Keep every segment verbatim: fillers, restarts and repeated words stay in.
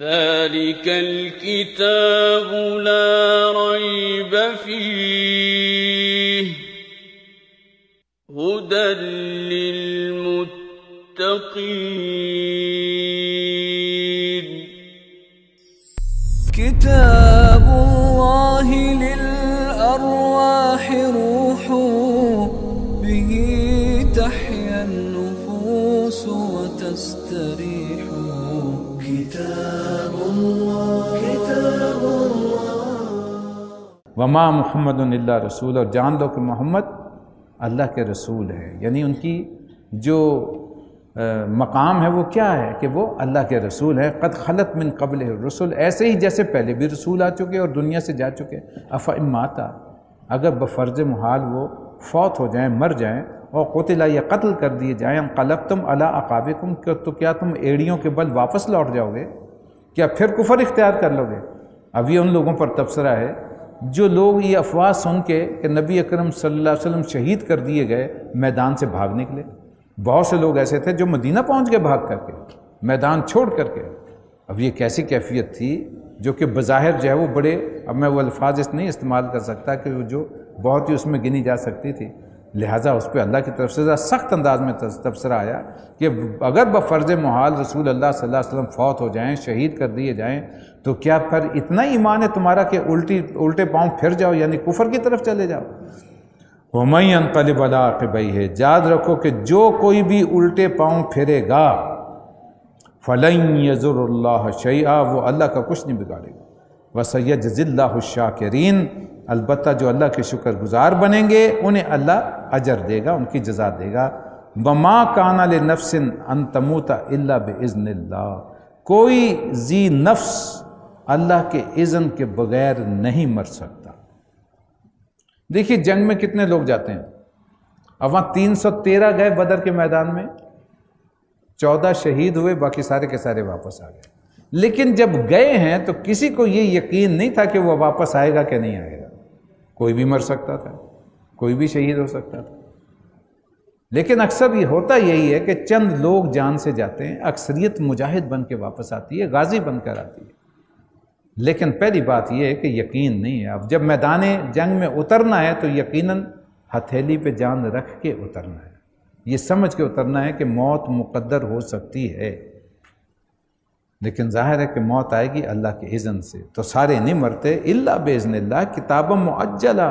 ذلك الكتاب لا ريب فيه هدى للمتقين. كتاب الله للأرواح روح به تحيا النفوس وتستريح. كتاب الله كتاب الله وما محمد الا رسول، اور جان دو کہ محمد اللہ کے رسول ہیں، یعنی ان کی جو مقام ہے وہ کیا ہے کہ وہ اللہ کے رسول ہیں. قد خلت من قبل الرسل، ایسے ہی جیسے پہلے بھی رسول آ چکے اور دنیا سے جا چکے. افإن مات، اگر بفرض محال وہ فوت ہو جائیں، مر جائیں، اور قتل یا قتل کر دیے جائیں، انقلبتم علی اعقابکم، تو کیا تم ایڑیوں کے بل واپس لوٹ جاؤ گے؟ کیا پھر کفر اختیار کر لو گے؟ اب یہ ان لوگوں پر تبصرہ ہے جو لوگ یہ افواہ سن کے کہ نبی اکرم صلی اللہ علیہ وسلم شہید کر دیے گئے میدان سے بھاگ نکلے. بہت سے لوگ ایسے تھے جو مدینہ پہنچ گئے بھاگ کر کے، میدان چھوڑ کر کے. اب یہ کیسی کیفیت تھی جو کہ بظاہر جو ہے وہ بڑے، اب میں وہ الفاظ اس نہیں استعمال کر سکتا کہ وہ جو بہت ہی اس میں گنی جا سکتی تھی. لہٰذا اس پہ اللہ کی طرف سے سخت انداز میں تبصرہ آیا کہ اگر بفرض محال رسول اللہ صلی اللہ علیہ وسلم فوت ہو جائیں، شہید کر دیے جائیں، تو کیا پھر اتنا ایمان ہے تمہارا کہ الٹی الٹے پاؤں پھر جاؤ، یعنی کفر کی طرف چلے جاؤ. وَمَنْ يَنْقَلِبْ عَلَىٰ عَقِبَيْهِ ہے، یاد رکھو کہ جو کوئی بھی الٹے پاؤں پھرے گا فَلَنْ يَضُرَّ اللَّهَ شَيْئًا، وہ اللہ کا کچھ نہیں بگاڑے گا. وَسَيَجْزِي اللَّهُ الشَّاكِرِينَ، البتہ جو اللہ کے شکر گزار بنیں گے انہیں اللہ اجر دے گا، ان کی جزا دے گا. وما کان لنفس ان تموت الا باذن اللہ، کوئی ذی نفس اللہ کے اذن کے بغیر نہیں مر سکتا. دیکھیے جنگ میں کتنے لوگ جاتے ہیں، اب وہاں تین سو تیرہ گئے بدر کے میدان میں، چودہ شہید ہوئے، باقی سارے کے سارے واپس آ گئے. لیکن جب گئے ہیں تو کسی کو یہ یقین نہیں تھا کہ وہ واپس آئے گا کہ نہیں آئے گا. کوئی بھی مر سکتا تھا، کوئی بھی شہید ہو سکتا تھا. لیکن اکثر یہ ہوتا یہی ہے کہ چند لوگ جان سے جاتے ہیں، اکثریت مجاہد بن کے واپس آتی ہے، غازی بن کر آتی ہے. لیکن پہلی بات یہ ہے کہ یقین نہیں ہے. اب جب میدان جنگ میں اترنا ہے تو یقیناً ہتھیلی پہ جان رکھ کے اترنا ہے، یہ سمجھ کے اترنا ہے کہ موت مقدر ہو سکتی ہے. لیکن ظاہر ہے کہ موت آئے گی اللہ کے اذن سے، تو سارے نہیں مرتے الا باذن اللہ کتابا معجلہ،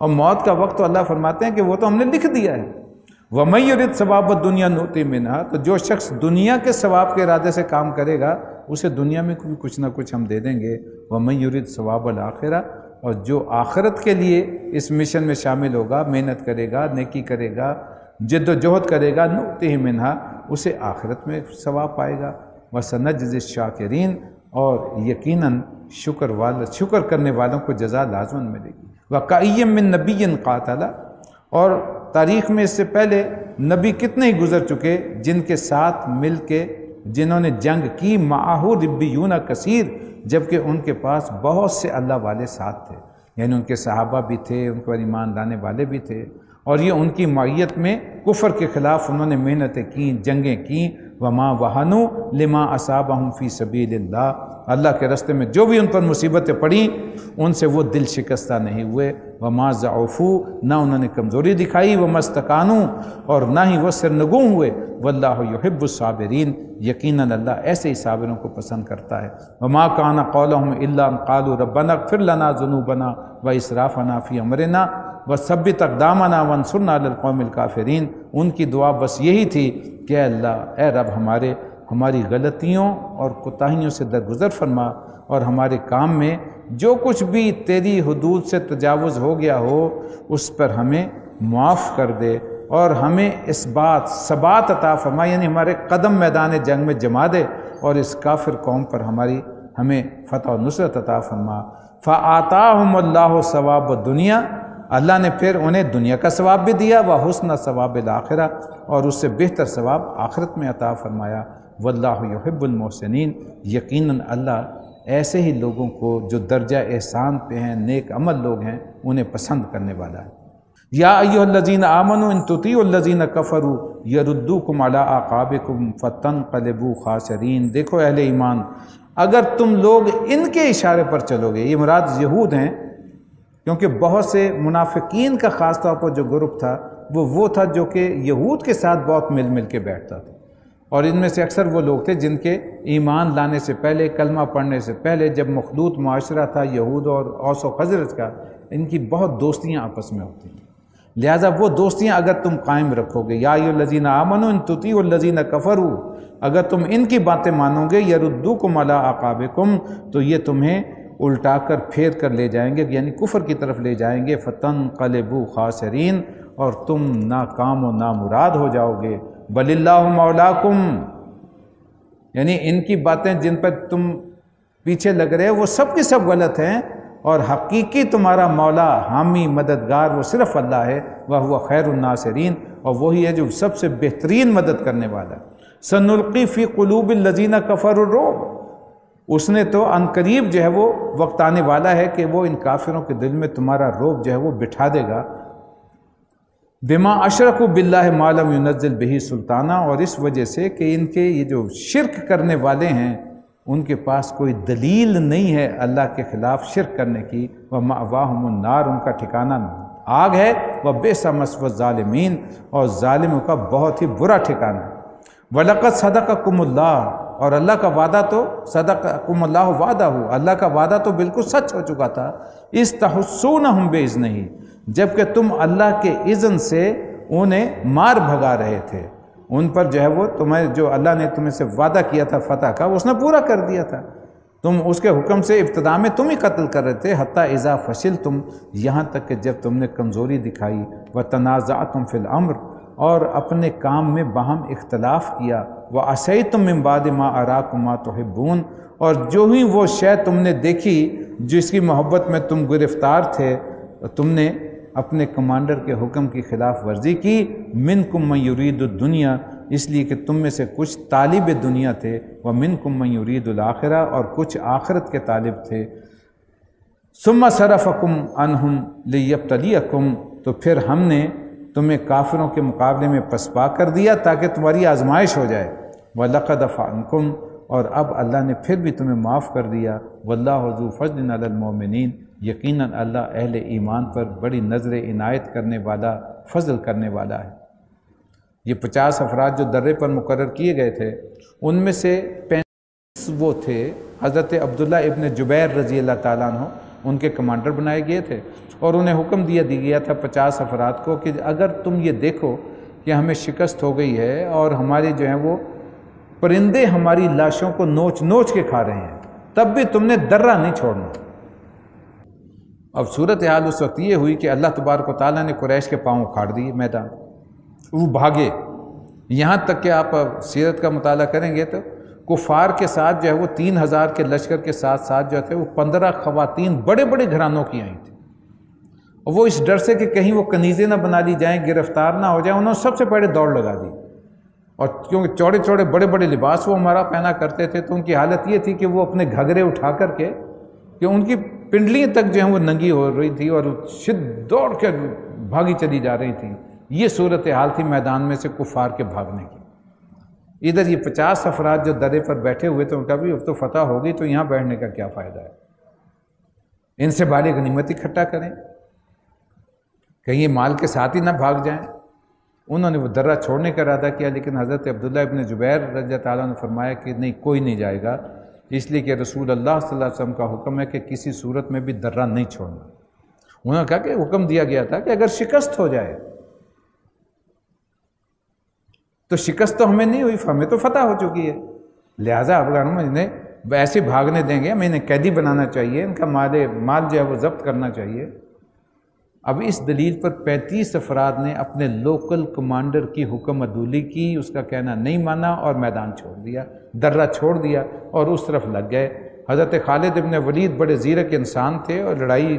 اور موت کا وقت تو اللہ فرماتے ہیں کہ وہ تو ہم نے لکھ دیا ہے. وَمَن يُرِدْ ثَوَابَ الدُّنْيَا نُؤْتِهِ مِنْهَا، تو جو شخص دنیا کے ثواب کے ارادے سے کام کرے گا اسے دنیا میں کچھ نہ کچھ ہم دے دیں گے. وَمَن يُرِدْ ثَوَابَ الْآخِرَةِ، اور جو آخرت کے لیے اس مشن میں شامل ہوگا، محنت کرے گا، نیکی کرے گا، جد و جہد کرے گا، نُؤْتِهِ مِنْهَا، اسے آخرت میں ثواب پائے گا. وَسَنَجْزِ الشَّاكِرِينَ، اور یقیناً شکر والا شکر کرنے والوں کو جزا لازماً ملے گی. وَقَئِيًّا مِّن نَبِيٍّ قَاتَلَ، اور تاریخ میں اس سے پہلے نبی کتنے ہی گزر چکے جن کے ساتھ مل کے جنہوں نے جنگ کی. مَعَهُ رِبِّيُّونَ كَثِيرٌ، جبکہ ان کے پاس بہت سے اللہ والے ساتھ تھے، یعنی ان کے صحابہ بھی تھے، ان کو ایمان لانے والے بھی تھے، اور یہ ان کی معیت میں کفر کے خلاف انہوں نے محنتیں کیں، جنگیں کیں. وما وهنوا لما اصابهم في سبيل الله، اللہ کے راستے میں جو بھی ان پر مصیبتیں پڑیں ان سے وہ دل شکستہ نہیں ہوئے. وما ضعفوا، نہ انہوں نے کمزوری دکھائی. وما استكانوا، اور نہ ہی وہ سرنگوں ہوئے. واللہ يحب الصابرین، یقیناً اللہ ایسے ہی صابروں کو پسند کرتا ہے. وما كان قولهم الا ان قالوا ربنا اغفر لنا ذنوبنا واسرافنا في امرنا وثبت اقدامنا وانصرنا على القوم الكافرین، ان کی دعا بس یہی تھی کہ اے اللہ، اے رب ہمارے، ہماری غلطیوں اور کوتاہیوں سے درگزر فرما، اور ہمارے کام میں جو کچھ بھی تیری حدود سے تجاوز ہو گیا ہو اس پر ہمیں معاف کر دے، اور ہمیں اس بات ثبات عطا فرما، یعنی ہمارے قدم میدان جنگ میں جما دے، اور اس کافر قوم پر ہماری ہمیں فتح و نصرت عطا فرما. فآتاہم اللہ ثواب الدنیا، اللہ نے پھر انہیں دنیا کا ثواب بھی دیا. وحسن ثواب الآخرہ، اور اس سے بہتر ثواب آخرت میں عطا فرمایا. واللہ یحب المحسنین، یقیناً اللہ ایسے ہی لوگوں کو جو درجہ احسان پہ ہیں، نیک عمل لوگ ہیں، انہیں پسند کرنے والا ہے. یا ایھا الذین آمنوا ان تطیعوا الذین کفروا یردوکم علی اعقابکم فتنقلبوا خاسرین، دیکھو اہل ایمان، اگر تم لوگ ان کے اشارے پر چلو گے، یہ مراد یہود ہیں، کیونکہ بہت سے منافقین کا خاص طور پر جو گروپ تھا وہ وہ تھا جو کہ یہود کے ساتھ بہت مل مل کے بیٹھتا تھا، اور ان میں سے اکثر وہ لوگ تھے جن کے ایمان لانے سے پہلے، کلمہ پڑھنے سے پہلے، جب مخلوط معاشرہ تھا یہود اور اوس و خزرج کا، ان کی بہت دوستیاں آپس میں ہوتی ہیں، لہٰذا وہ دوستیاں اگر تم قائم رکھو گے، یا ایھا الذین آمنوا ان تطیعوا الذین کفروا، اگر تم ان کی باتیں مانو گے، یردوکم علی اعقابکم، تو یہ تمہیں الٹا کر پھیر کر لے جائیں گے، یعنی کفر کی طرف لے جائیں گے، فتنقلبوا خاسرین، اور تم ناکام و نامراد ہو جاؤ گے، بل اللہ مولاکم، یعنی ان کی باتیں جن پر تم پیچھے لگ رہے ہو وہ سب کے سب غلط ہیں، اور حقیقی تمہارا مولا، حامی، مددگار وہ صرف اللہ ہے، وَهُوَ خَيْرُ النَّاصِرِينَ، اور وہی ہے جو سب سے بہترین مدد کرنے والا ہے۔ سَنُلْقِي فِي قُلُوبِ الَّذِينَ كَفَرُوا الرُّعْبَ، اس نے تو عن قریب جو ہے وہ وقت آنے والا ہے کہ وہ ان کافروں کے دل میں تمہارا روب جو ہے وہ بٹھا دے گا، بما اشرکوا باللہ ما لم ينزل به سلطانہ، اور اس وجہ سے کہ ان کے یہ جو شرک کرنے والے ہیں ان کے پاس کوئی دلیل نہیں ہے اللہ کے خلاف شرک کرنے کی، ومأواهم النار، ان کا ٹھکانہ آگ ہے، وبئس مثوى الظالمین، اور ظالموں کا بہت ہی برا ٹھکانہ ہے۔ وَلَقَدْ صَدَقَكُمُ اللَّهُ، اور اللہ کا وعدہ تو، صدقكم اللہ وعدہ، اللہ کا وعدہ تو بالکل سچ ہو چکا تھا، اِذْ تَحُسُّونَهُمْ بِإِذْنِهِ، جبکہ تم اللہ کے اذن سے انہیں مار بھگا رہے تھے، ان پر جو ہے وہ تمہیں، جو اللہ نے تمہیں سے وعدہ کیا تھا فتح کا، اس نے پورا کر دیا تھا، تم اس کے حکم سے ابتدا میں تم ہی قتل کر رہے تھے، حتیٰ اذا فشلتم، یہاں تک کہ جب تم نے کمزوری دکھائی، وتنازعتم فی الامر، اور اپنے کام میں باہم اختلاف کیا، وعصیتم من بعد ما اراکم ما تحبون، اور جو ہی وہ شے تم نے دیکھی جس کی محبت میں تم گرفتار تھے، تم نے اپنے کمانڈر کے حکم کی خلاف ورزی کی، منکم من یرید الدنیا، اس لیے کہ تم میں سے کچھ طالب دنیا تھے، ومنکم من یرید الاخرہ، اور کچھ آخرت کے طالب تھے، ثم صرفکم عنہم لیبتلیکم، تو پھر ہم نے تمہیں کافروں کے مقابلے میں پسپا کر دیا تاکہ تمہاری آزمائش ہو جائے، وَلَقَدْ عَفَا عَنْکُمْ، اور اب اللہ نے پھر بھی تمہیں معاف کر دیا، وَاللَّهُ ذُو فَضْلٍ عَلَى الْمُؤْمِنِينَ، یقیناً اللہ اہل ایمان پر بڑی نظر عنایت کرنے والا، فضل کرنے والا ہے۔ یہ پچاس افراد جو درے پر مقرر کیے گئے تھے، ان میں سے پینتیس وہ تھے حضرت عبداللہ ابن جبیر رضی اللہ تعالیٰ عنہ، ان کے کمانڈر بنائے گئے تھے، اور انہیں حکم دیا دیا گیا تھا پچاس افراد کو کہ اگر تم یہ دیکھو کہ ہمیں شکست ہو گئی ہے اور ہمارے جو ہیں وہ پرندے ہماری لاشوں کو نوچ نوچ کے کھا رہے ہیں، تب بھی تم نے درہ نہیں چھوڑنا۔ اب صورتحال اس وقت یہ ہوئی کہ اللہ تبارک و تعالیٰ نے قریش کے پاؤں اکھاڑ دیے میدان، وہ بھاگے، یہاں تک کہ آپ سیرت کا مطالعہ کریں گے تو کفار کے ساتھ جو ہے وہ تین ہزار کے لشکر کے ساتھ ساتھ جو تھے وہ پندرہ خواتین بڑے بڑے گھرانوں کی آئی تھیں، اور وہ اس ڈر سے کہ کہیں وہ کنیزیں نہ بنا لی جائیں، گرفتار نہ ہو جائیں، انہوں نے سب سے پہلے دوڑ لگا دی، اور کیونکہ چوڑے چوڑے بڑے بڑے لباس وہ ہمارا پہنا کرتے تھے، تو ان کی حالت یہ تھی کہ وہ اپنے گھگرے اٹھا کر کے کہ ان کی پنڈلیاں تک جو ہیں وہ ننگی ہو رہی تھی، اور شد دوڑ کے بھاگی چلی جا رہی تھی۔ یہ صورتحال تھی میدان میں سے کفار کے بھاگنے کی۔ ادھر یہ پچاس افراد جو درے پر بیٹھے ہوئے تھے، ان کا بھی اب تو فتح ہوگی تو یہاں بیٹھنے کا کیا فائدہ ہے، ان سے بھاری غنیمت اکٹھا کریں، کہیں یہ مال کے ساتھ ہی نہ بھاگ جائیں۔ انہوں نے وہ درہ چھوڑنے کا ارادہ کیا، لیکن حضرت عبداللہ ابن جبیر رضی اللہ تعالیٰ نے فرمایا کہ نہیں، کوئی نہیں جائے گا، اس لیے کہ رسول اللہ صلی اللہ علیہ وسلم کا حکم ہے کہ کسی صورت میں بھی درہ نہیں چھوڑنا۔ انہوں نے کہا کہ حکم دیا گیا تھا کہ اگر شکست ہو جائے تو شکست تو ہمیں نہیں ہوئی، ہمیں تو فتح ہو چکی ہے، لہٰذا افغانوں میں انہیں ایسے بھاگنے دیں گے، ہمیں انہیں قیدی بنانا چاہیے، ان کا مال مال جو ہے وہ ضبط کرنا چاہیے۔ اب اس دلیل پر پینتیس افراد نے اپنے لوکل کمانڈر کی حکم عدولی کی، اس کا کہنا نہیں مانا اور میدان چھوڑ دیا، درہ چھوڑ دیا اور اس طرف لگ گئے۔ حضرت خالد ابن ولید بڑے زیرک انسان تھے اور لڑائی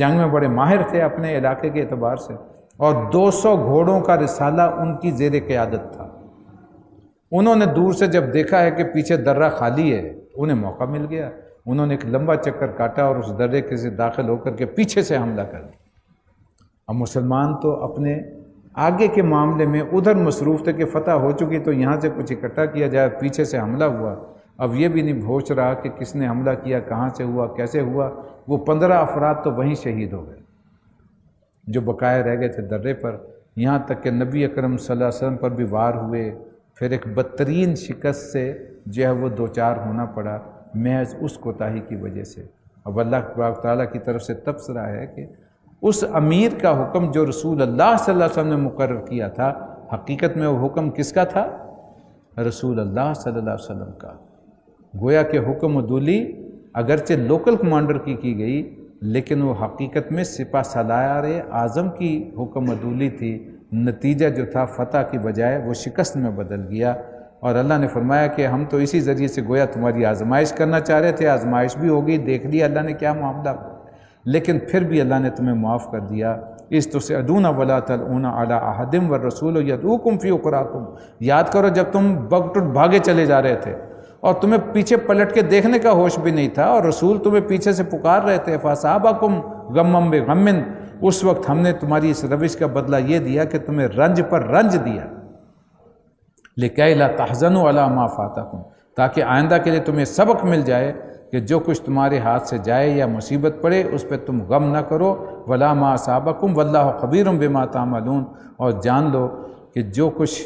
جنگ میں بڑے ماہر تھے اپنے علاقے کے اعتبار سے، اور دو سو گھوڑوں کا رسالہ ان کی زیر قیادت تھا۔ انہوں نے دور سے جب دیکھا ہے کہ پیچھے درہ خالی ہے، انہیں موقع مل گیا، انہوں نے ایک لمبا چکر کاٹا اور اس درے کے سے داخل ہو کر کے پیچھے سے حملہ کر دیا۔ اب مسلمان تو اپنے آگے کے معاملے میں ادھر مصروف تھے کہ فتح ہو چکی تو یہاں سے کچھ اکٹھا کیا جائے، پیچھے سے حملہ ہوا، اب یہ بھی نہیں پہنچ رہا کہ کس نے حملہ کیا، کہاں سے ہوا، کیسے ہوا۔ وہ پندرہ افراد تو وہیں شہید ہو گئے جو بقائے رہ گئے تھے درے پر، یہاں تک کہ نبی اکرم صلی اللہ علیہ وسلم پر بھی وار ہوئے۔ پھر ایک بدترین شکست سے جو ہے وہ دوچار ہونا پڑا محض اس کوتاہی کی وجہ سے۔ اب اللہ تعالیٰ کی طرف سے تبصرہ ہے کہ اس امیر کا حکم جو رسول اللہ صلی اللہ علیہ وسلم نے مقرر کیا تھا، حقیقت میں وہ حکم کس کا تھا؟ رسول اللہ صلی اللہ علیہ وسلم کا۔ گویا کہ حکم عدولی اگرچہ لوکل کمانڈر کی کی گئی، لیکن وہ حقیقت میں سپہ سالار اعظم کی حکم عدولی تھی۔ نتیجہ جو تھا فتح کی بجائے وہ شکست میں بدل گیا، اور اللہ نے فرمایا کہ ہم تو اسی ذریعے سے گویا تمہاری آزمائش کرنا چاہ رہے تھے، آزمائش بھی ہوگی، دیکھ لیا اللہ نے کیا معاملہ، لیکن پھر بھی اللہ نے تمہیں معاف کر دیا۔ اس تو سے ادونا ولا تلعون علی احدم والرسول یدعوکم فی اخراکم، یاد کرو جب تم بگٹٹ بھاگے چلے جا رہے تھے اور تمہیں پیچھے پلٹ کے دیکھنے کا ہوش بھی نہیں تھا، اور رسول تمہیں پیچھے سے پکار رہے تھے، فاصابکم غمم بغم، اس وقت ہم نے تمہاری اس روش کا بدلہ یہ دیا کہ تمہیں رنج پر رنج دیا، لکئی لا تحزنوا علی ما فاتکم، تاکہ آئندہ کے لیے تمہیں سبق مل جائے کہ جو کچھ تمہارے ہاتھ سے جائے یا مصیبت پڑے اس پہ تم غم نہ کرو، ولا ما اصابکم واللہ خبیر بما تعملون، اور جان لو کہ جو کچھ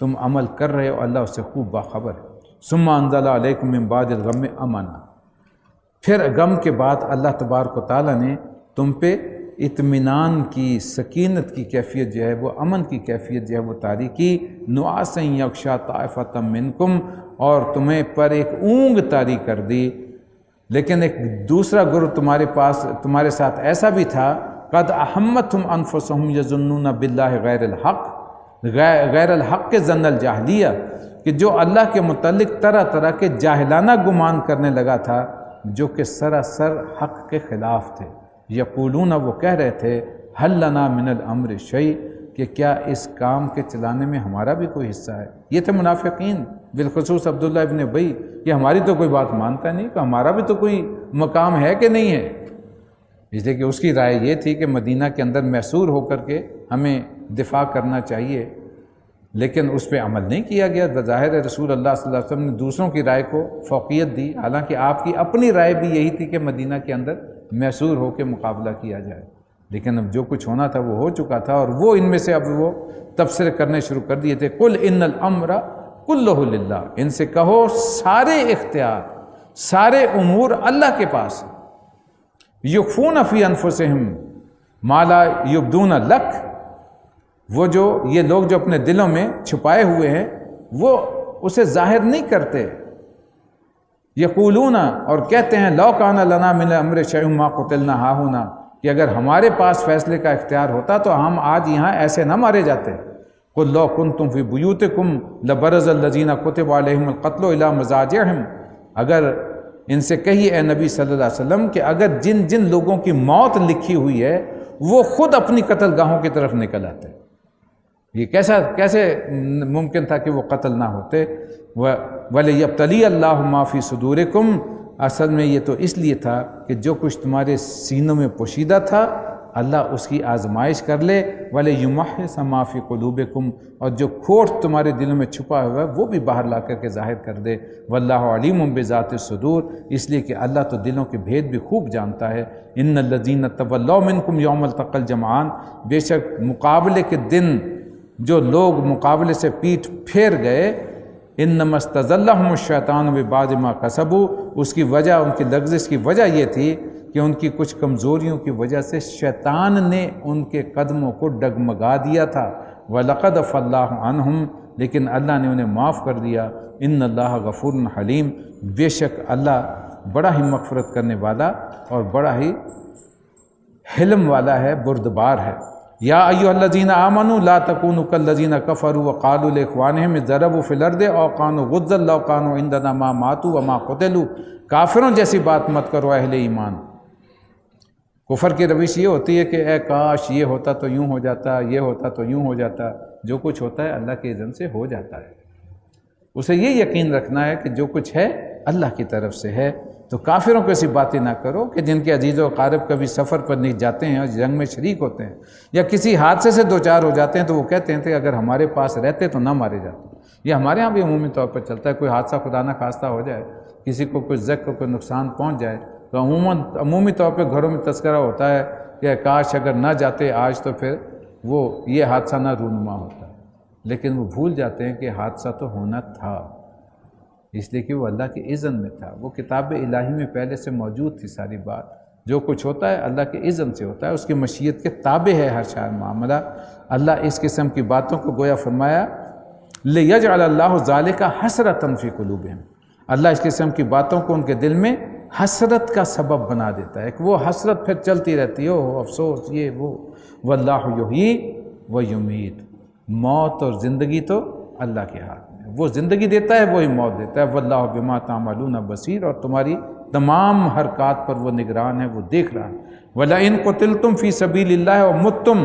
تم عمل کر رہے ہو اللہ اس سے خوب باخبر ہے۔ ثم انزل علیکم من بعد الغم امنا، پھر غم کے بعد اللہ تبارک و تعالیٰ نے تم پہ اطمینان کی، سکینت کی کیفیت جو ہے وہ، امن کی کیفیت جو ہے وہ طاری کی، نعاسا یغشی طائفۃ منکم، اور تمہیں پر ایک اونگ طاری کر دی۔ لیکن ایک دوسرا گروہ تمہارے پاس تمہارے ساتھ ایسا بھی تھا، قد اہمتہم انفسہم یظنون باللہ غیر الحق، غیر الحق کے ظن الجاہلیہ، کہ جو اللہ کے متعلق طرح طرح کے جاہلانہ گمان کرنے لگا تھا جو کہ سراسر حق کے خلاف تھے۔ یقولون، وہ کہہ رہے تھے، حل لنا من الامر شیء، کہ کیا اس کام کے چلانے میں ہمارا بھی کوئی حصہ ہے۔ یہ تھے منافقین، بالخصوص عبداللہ ابن ابی، کہ ہماری تو کوئی بات مانتا نہیں، کہ ہمارا بھی تو کوئی مقام ہے کہ نہیں ہے۔ اس لیے کہ اس کی رائے یہ تھی کہ مدینہ کے اندر محصور ہو کر کے ہمیں دفاع کرنا چاہیے، لیکن اس پہ عمل نہیں کیا گیا۔ بظاہر رسول اللہ صلی اللہ علیہ وسلم نے دوسروں کی رائے کو فوقیت دی، حالانکہ آپ کی اپنی رائے بھی یہی تھی کہ مدینہ کے اندر محصور ہو کے مقابلہ کیا جائے، لیکن اب جو کچھ ہونا تھا وہ ہو چکا تھا، اور وہ ان میں سے اب وہ تبصرے کرنے شروع کر دیے تھے۔ قل ان الامر کلہ للہ، ان سے کہو سارے اختیار، سارے امور اللہ کے پاس۔ یخفون فی انفسہم ما لا یبدون لک، وہ جو یہ لوگ جو اپنے دلوں میں چھپائے ہوئے ہیں وہ اسے ظاہر نہیں کرتے۔ یقولون، اور کہتے ہیں، لو کان لنا من الامر شیء ما قتلنا ہاہنا، کہ اگر ہمارے پاس فیصلے کا اختیار ہوتا تو ہم آج یہاں ایسے نہ مارے جاتے۔ قل لو کنتم فی بیوتکم لبرز الذین کتب علیہم القتل الی مضاجعہم، اگر ان سے کہیے اے نبی صلی اللہ علیہ وسلم کہ اگر جن جن لوگوں کی موت لکھی ہوئی ہے وہ خود اپنی قتل گاہوں کی طرف نکل آتے۔ یہ کیسا کیسے ممکن تھا کہ وہ قتل نہ ہوتے؟ وَلِيَبْتَلِيَ اللَّهُ مَا فِي صُدُورِكُمْ، اصل میں یہ تو اس لیے تھا کہ جو کچھ تمہارے سینوں میں پوشیدہ تھا اللہ اس کی آزمائش کر لے۔ وَلِيُمَحِّصَ مَا فِي قُلُوبِكُمْ، اور جو کھوٹ تمہارے دلوں میں چھپا ہوا ہے وہ بھی باہر لا کر کے ظاہر کر دے۔ وَاللَّهُ عَلِيمٌ بِذَاتِ الصُّدُورِ، اس لیے کہ اللہ تو دلوں کے بھید بھی خوب جانتا ہے۔ اِنَّ الَّذِينَ تَوَلَّوْا مِنْكُمْ يَوْمَ الْتَقَى الْجَمْعَانِ، بے شک مقابلے کے دن جو لوگ مقابلے سے پیٹھ پھیر گئے، انما استزلہم الشیطان ببعض ما کسبوا، اس کی وجہ، ان کی لغزش کی وجہ یہ تھی کہ ان کی کچھ کمزوریوں کی وجہ سے شیطان نے ان کے قدموں کو ڈگمگا دیا تھا۔ وَلَقَدْ عَفَا اللَّهُ عَنْهُمْ، لیکن اللہ نے انہیں معاف کر دیا۔ ان اللہ غفور حلیم، بے شک اللہ بڑا ہی مغفرت کرنے والا اور بڑا ہی حلم والا ہے، بردبار ہے۔ یا ایھا الذین آمنوا لا تکونوا کالذین کفروا وقالوا لاخوانہم اضربوا فی الارض او کانوا غزا لو کانوا عندنا ما ماتوا وما قتلوا، کافروں جیسی بات مت کرو اہل ایمان۔ کفر کی روش یہ ہوتی ہے کہ اے کاش یہ ہوتا تو یوں ہو جاتا، یہ ہوتا تو یوں ہو جاتا۔ جو کچھ ہوتا ہے اللہ کے اذن سے ہو جاتا ہے، اسے یہ یقین رکھنا ہے کہ جو کچھ ہے اللہ کی طرف سے ہے۔ تو کافروں کو ایسی باتیں نہ کرو کہ جن کے عزیز و اقارب کبھی سفر پر نہیں جاتے ہیں اور جنگ میں شریک ہوتے ہیں، یا کسی حادثے سے دوچار ہو جاتے ہیں تو وہ کہتے ہیں کہ اگر ہمارے پاس رہتے تو نہ مارے جاتے۔ یہ ہمارے ہاں بھی عمومی طور پر چلتا ہے، کوئی حادثہ خدا نہ خواستہ ہو جائے کسی کو کوئی زخم کو کوئی نقصان پہنچ جائے تو عموماً عمومی طور پہ گھروں میں تذکرہ ہوتا ہے کہ کاش اگر نہ جاتے آج تو پھر وہ یہ حادثہ نہ رونما ہوتا، لیکن وہ بھول جاتے ہیں کہ حادثہ تو ہونا تھا، اس لیے کہ وہ اللہ کے اذن میں تھا، وہ کتاب الہی میں پہلے سے موجود تھی ساری بات۔ جو کچھ ہوتا ہے اللہ کے اذن سے ہوتا ہے، اس کی مشیت کے تابع ہے ہر شان معاملہ۔ اللہ اس قسم کی باتوں کو گویا فرمایا لِيَجْعَلَ اللَّهُ ذَلِكَ حَسْرَةً فِي قُلُوبِهِمْ، اللہ اس قسم کی باتوں کو ان کے دل میں حسرت کا سبب بنا دیتا ہے کہ وہ حسرت پھر چلتی رہتی ہے، اوہ افسوس یہ وہ۔ وَاللَّهُ يُحْيِي وَيُمِيتُ، موت اور زندگی تو اللہ کے ہاتھ میں ہے، وہ زندگی دیتا ہے وہی موت دیتا ہے۔ وَاللَّهُ بِمَا تَعْمَلُونَ بَصِيرٌ، اور تمہاری تمام حرکات پر وہ نگران ہے، وہ دیکھ رہا ہے۔ وَلَئِن قُتِلْتُمْ فِي سَبِيلِ اللَّهِ وَمُتْتُمْ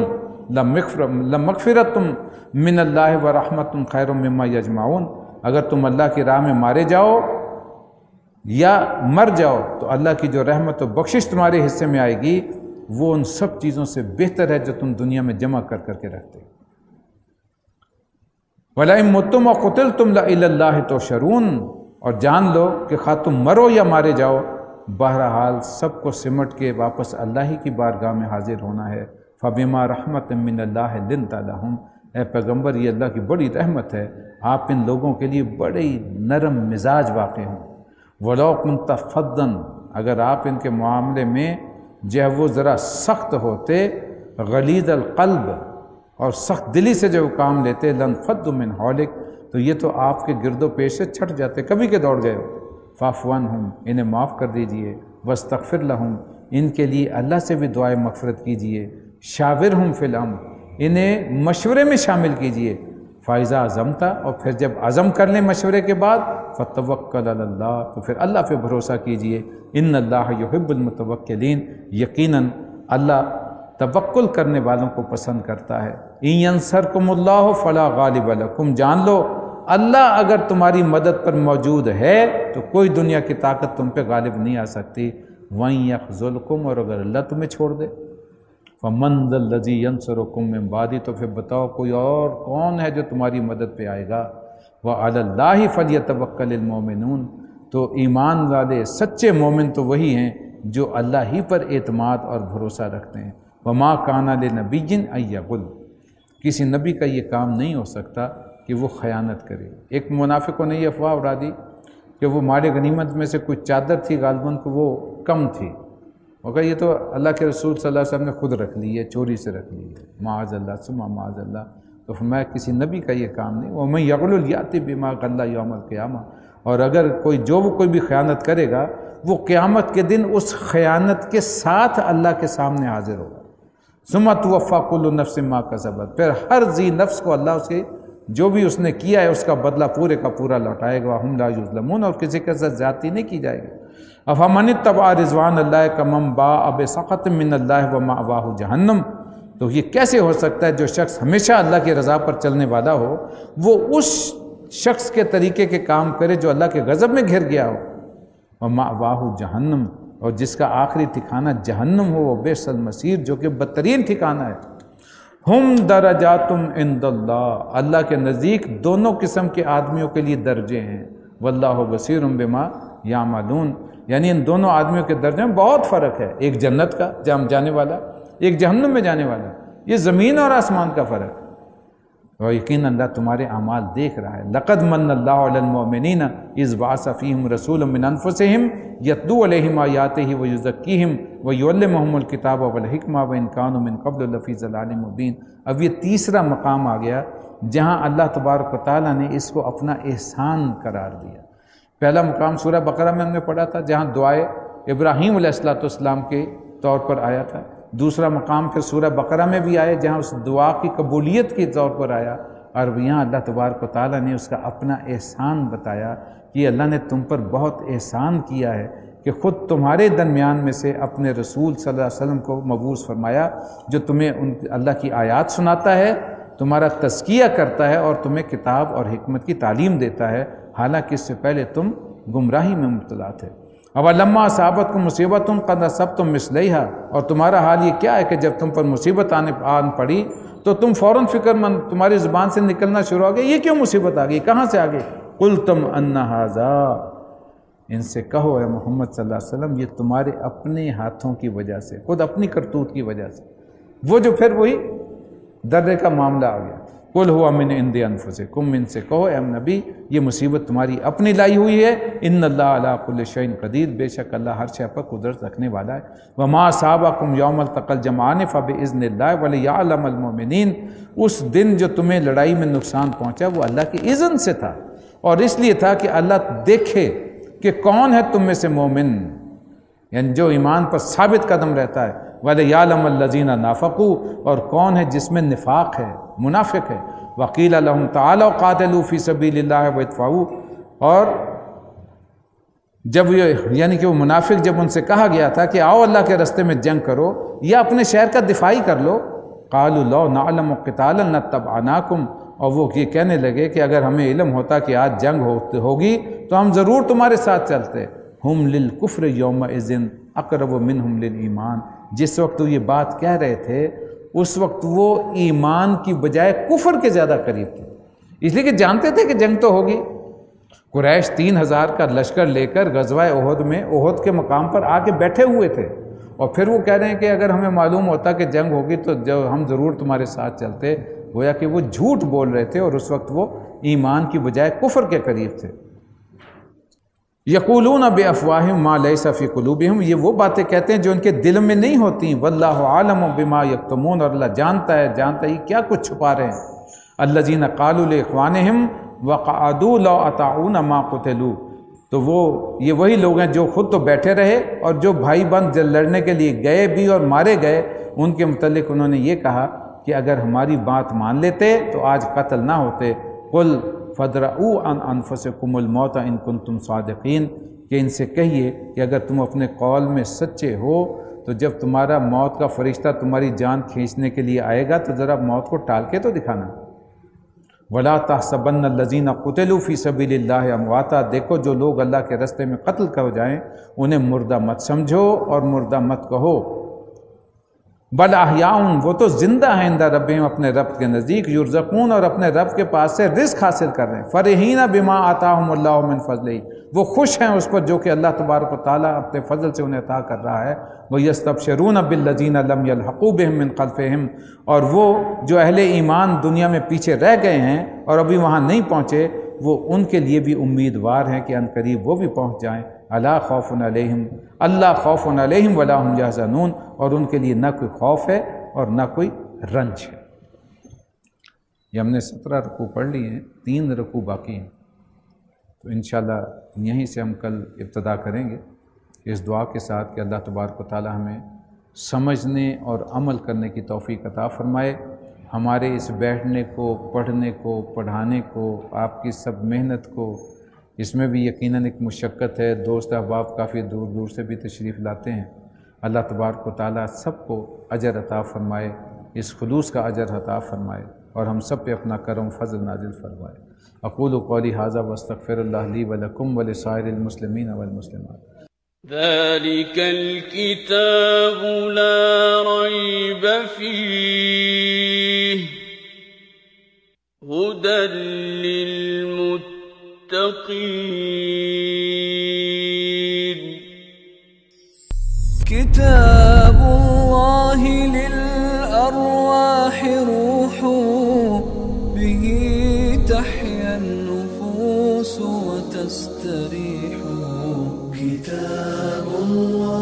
لَمَغْفِرَةٌ مِّنَ اللَّهِ وَرَحْمَةٌ خَيْرٌ مِّمَّا يَجْمَعُونَ، اگر تم اللہ کی راہ میں مارے جاؤ یا مر جاؤ تو اللہ کی جو رحمت و بخشش تمہارے حصے میں آئے گی وہ ان سب چیزوں سے بہتر ہے جو تم دنیا میں جمع کر کر کے رکھتے ہو۔ وَلَئِن مُتْتُمْ وَقُتِلْتُمْ لَإِلَى اللَّهِ تُحْشَرُونَ، اور جان لو کہ خواہ تم مرو یا مارے جاؤ، بہرحال سب کو سمٹ کے واپس اللہ ہی کی بارگاہ میں حاضر ہونا ہے۔ فَبِمَا رَحْمَةٍ مِّنَ اللَّهِ لِنْتَ لَهُمْ، اے پیغمبر یہ اللہ کی بڑی رحمت ہے، آپ ان لوگوں کے لیے بڑے نرم مزاج واقع ہوں۔ وَلَوْ كُنْتَ فَظًّا، اگر آپ ان کے معاملے میں جو ہے وہ ذرا سخت ہوتے، غلیظ القلب اور سخت دلی سے جو کام لیتے، لَنْفَضُّوا مِنْ حَوْلِكَ، تو یہ تو آپ کے گرد و پیش سے چھٹ جاتے، کبھی کے دوڑ گئے ہوتے۔ فَاعْفُ عَنْہُمْ، انہیں معاف کر دیجئے۔ وَاسْتَغْفِرْ لَهُمْ، ان کے لیے اللہ سے بھی دعائے مغفرت کیجئے۔ شاورہم فی الامر، انہیں مشورے میں شامل کیجئے۔ فَإِذَا عَزَمْتَ، اور پھر جب عزم کر لیں مشورے کے بعد، فَتَوَكَّلْ عَلَى اللَّهِ، تو پھر اللہ پہ بھروسہ کیجئے۔ ان اللہ یحب المتوکلین، یقیناً اللہ توکل کرنے والوں کو پسند کرتا ہے۔ اِن يَنْصُرْكُمُ اللَّهُ فَلَا غَالِبَ لَكُمْ، جان لو اللہ اگر تمہاری مدد پر موجود ہے تو کوئی دنیا کی طاقت تم پہ غالب نہیں آ سکتی۔ وَإِن يَخْذُلْكُمْ، اور اگر اللہ تمہیں چھوڑ دے، فَمَنْ ذَا الَّذِي يَنْصُرُكُمْ مِنْ بَعْدِهِ، تو پھر بتاؤ کوئی اور کون ہے جو تمہاری مدد پہ آئے گا۔ وَعَلَى اللَّهِ فَلْيَتَوَكَّلِ الْمُؤْمِنُونَ، تو ایمان والے سچے مومن تو وہی ہیں جو اللہ ہی پر اعتماد اور بھروسہ رکھتے ہیں۔ وَمَا كَانَ لِنَبِيٍّ أَن يَغُلَّ، کسی نبی کا یہ کام نہیں ہو سکتا کہ وہ خیانت کرے۔ ایک منافق نے یہ افواہ اڑا دی کہ وہ مارے غنیمت میں سے کوئی چادر تھی غالباً کو وہ کم تھی، مگر یہ تو اللہ کے رسول صلی اللہ علیہ وسلم نے خود رکھ لی ہے، چوری سے رکھ لی ہے، معاذ اللہ ثم معاذ اللہ۔ تو فرمایا کسی نبی کا یہ کام نہیں۔ وَمَن يَغْلُ يَأْتِ بِمَا غَلَّ يَوْمَ الْقِيَامَةِ، اور اگر کوئی جو وہ کوئی بھی خیانت کرے گا وہ قیامت کے دن اس خیانت کے ساتھ اللہ کے سامنے حاضر ہوگا۔ ثُمَّ تُوَفَّى كُلُّ نَفْسٍ مَا كَسَبَتْ، پھر ہر ذی نفس کو اللہ اسے جو بھی اس نے کیا ہے اس کا بدلہ پورے کا پورا لوٹائے گا۔ وَهُمْ لَا يُظْلَمُونَ، اور کسی کے ساتھ زیادتی نہیں کی جائے گی۔ اَفَمَنِ اتَّبَعَ رِضْوَانَ اللَّهِ كَمَنْ بَاءَ بِسَخَطٍ مِّنَ اللَّهِ وَمَأْوَاهُ جَهَنَّمُ، تو یہ کیسے ہو سکتا ہے جو شخص ہمیشہ اللہ کی رضا پر چلنے والا ہو وہ اس شخص کے طریقے کے کام کرے جو اللہ کے غضب میں گھر گیا ہو۔ وَمَأْوَاهُ جَهَنَّمُ، اور جس کا آخری ٹھکانہ جہنم ہو، وہ بئس المصیر، جو کہ بدترین ٹھکانہ ہے۔ ہم درجات عند اللہ، اللہ کے نزدیک دونوں قسم کے آدمیوں کے لیے درجے ہیں۔ واللہ بصیر بما یعملون، یعنی ان دونوں آدمیوں کے درجے میں بہت فرق ہے، ایک جنت کا جہاں جانے والا، ایک جہنم میں جانے والا، یہ زمین اور آسمان کا فرق ہے۔ اور یقین اللہ تمہارے اعمال دیکھ رہا ہے۔ لقد من اللہ علی المؤمنین اذ بعث فیہم رسولا من انفسہم یتلو علیہم آیاتہ ویزکیہم ویعلمہم الکتاب والحکمہ وان کانوا من قبل لفی ضلال مبین۔ اب یہ تیسرا مقام آ گیا جہاں اللہ تبارک و تعالیٰ نے اس کو اپنا احسان قرار دیا۔ پہلا مقام سورہ بقرہ میں ہم نے پڑھا تھا جہاں دعائے ابراہیم علیہ السلام کے طور پر آیا تھا۔ دوسرا مقام پھر سورہ بقرہ میں بھی آئے جہاں اس دعا کی قبولیت کے طور پر آیا، اور یہاں اللہ تبارک و تعالیٰ نے اس کا اپنا احسان بتایا کہ اللہ نے تم پر بہت احسان کیا ہے کہ خود تمہارے درمیان میں سے اپنے رسول صلی اللہ علیہ وسلم کو مبعوث فرمایا جو تمہیں ان اللہ کی آیات سناتا ہے، تمہارا تزکیہ کرتا ہے اور تمہیں کتاب اور حکمت کی تعلیم دیتا ہے، حالانکہ اس سے پہلے تم گمراہی میں مبتلا تھے۔ اولما اصابت کو مصیبت قد اصبتم مثلیہا، اور تمہارا حال یہ کیا ہے کہ جب تم پر مصیبت آنے آن پڑی تو تم فوراً فکر مند، تمہاری زبان سے نکلنا شروع ہو گیا یہ کیوں مصیبت آ گئی، کہاں سے آ گئی۔ قلتم ان ھذا، ان سے کہو اے محمد صلی اللہ علیہ وسلم یہ تمہارے اپنے ہاتھوں کی وجہ سے، خود اپنی کرتوت کی وجہ سے، وہ جو پھر وہی درے کا معاملہ آ گیا، قل ہوا من عند انفسکم، ان سے کہو اے نبی یہ مصیبت تمہاری اپنی لائی ہوئی ہے، ان اللہ علی کل شیء قدیر، بے شک اللہ ہر شے پر قدرت رکھنے والا ہے، وما اصابکم یوم التقى الجمعان فباذن اللہ ولیعلم المؤمنین، اس دن جو تمہیں لڑائی میں نقصان پہنچا وہ اللہ کے اذن سے تھا، اور اس لیے تھا کہ اللہ دیکھے کہ کون ہے تم میں سے مومن، یعنی جو ایمان پر ثابت قدم رہتا ہے، وَلِيَعْلَمَ الَّذِينَ نَافَقُوا، اور کون ہے جس میں نفاق ہے، منافق ہے، وَقِيلَ لَهُمْ تَعَالَوْا قَاتِلُوا فِي سَبِيلِ اللَّهِ وَادْفَعُوا، اور جب یہ یعنی کہ وہ منافق جب ان سے کہا گیا تھا کہ آؤ اللہ کے رستے میں جنگ کرو یا اپنے شہر کا دفاعی کر لو، قَالُوا لَوْ نَعْلَمُ قِتَالًا لَاتَّبَعْنَاكُمْ، اور وہ یہ کہنے لگے کہ اگر ہمیں علم ہوتا کہ آج جنگ ہوگی تو ہم ضرور تمہارے ساتھ چلتے، ہم للکفر یومئذ اقرب منہم للایمان، جس وقت وہ یہ بات کہہ رہے تھے اس وقت وہ ایمان کی بجائے کفر کے زیادہ قریب تھے، اس لیے کہ جانتے تھے کہ جنگ تو ہوگی۔ قریش تین ہزار کا لشکر لے کر غزوہ احد میں احد کے مقام پر آ کے بیٹھے ہوئے تھے، اور پھر وہ کہہ رہے ہیں کہ اگر ہمیں معلوم ہوتا کہ جنگ ہوگی تو ہم ضرور تمہارے ساتھ چلتے، گویا کہ وہ جھوٹ بول رہے تھے اور اس وقت وہ ایمان کی بجائے کفر کے قریب تھے۔ یقولون بافواہم ما لیس فی قلوبہم، یہ وہ باتیں کہتے ہیں جو ان کے دل میں نہیں ہوتی، واللہ عالم بما یکتمون، اور اللہ جانتا ہے جانتا ہی کیا کچھ چھپا رہے ہیں، الذین قالوا لاخوانہم وقعدوا لو اطاعونا ما قتلوا، تو وہ یہ وہی لوگ ہیں جو خود تو بیٹھے رہے اور جو بھائی بند لڑنے کے لیے گئے بھی اور مارے گئے، ان کے متعلق انہوں نے یہ کہا کہ اگر ہماری بات مان لیتے تو آج قتل نہ ہوتے، قل فادرؤوا عن انفسکم الموت ان کنتم صادقین، کہ ان سے کہیے کہ اگر تم اپنے قول میں سچے ہو تو جب تمہارا موت کا فرشتہ تمہاری جان کھینچنے کے لیے آئے گا تو ذرا موت کو ٹال کے تو دکھانا، ولا تحسبن الذین قتلوا فی سبیل اللہ امواتا، دیکھو جو لوگ اللہ کے راستے میں قتل ہو جائیں انہیں مردہ مت سمجھو اور مردہ مت کہو، بل احیاء، وہ تو زندہ ہیں، اندر ربہم، اپنے رب کے نزدیک، یرزقون، اور اپنے رب کے پاس سے رزق حاصل کر رہے ہیں، فرحین بما آتاہم اللہ من فضلہ، وہ خوش ہیں اس پر جو کہ اللہ تبارک و تعالیٰ اپنے فضل سے انہیں عطا کر رہا ہے، وَيَسْتَبْشِرُونَ بِالَّذِينَ لَمْ يَلْحَقُوا بِهِمْ مِنْ خَلْفِهِمْ، اور وہ جو اہل ایمان دنیا میں پیچھے رہ گئے ہیں اور ابھی وہاں نہیں پہنچے وہ ان کے لیے بھی امیدوار ہیں کہ ان قریب وہ بھی پہنچ جائیں، الا خوف علیہم اللہ خوف علیہم ولا هم يحزنون، اور ان کے لیے نہ کوئی خوف ہے اور نہ کوئی رنج ہے۔ یہ ہم نے سترہ رکوع پڑھ لیے ہیں، تین رکوع باقی ہیں، تو انشاءاللہ یہیں سے ہم کل ابتدا کریں گے، اس دعا کے ساتھ کہ اللہ تبارک و تعالی ہمیں سمجھنے اور عمل کرنے کی توفیق عطا فرمائے، ہمارے اس بیٹھنے کو، پڑھنے کو، پڑھانے کو، آپ کی سب محنت کو، اس میں بھی یقیناً ایک مشقت ہے، دوست احباب کافی دور دور سے بھی تشریف لاتے ہیں، اللہ تبارک و تعالیٰ سب کو اجر عطا فرمائے، اس خلوص کا اجر عطا فرمائے، اور ہم سب پہ اپنا کرم فضل نازل فرمائے۔ اقول قولی ھذا واستغفر اللہ لی ولکم ولسائر المسلمین والمسلمات۔ ذلک الکتاب لا ریب فیہ ھدی للمتقین كتاب الله للأرواح روح، به تحيا النفوس وتستريح، كتاب الله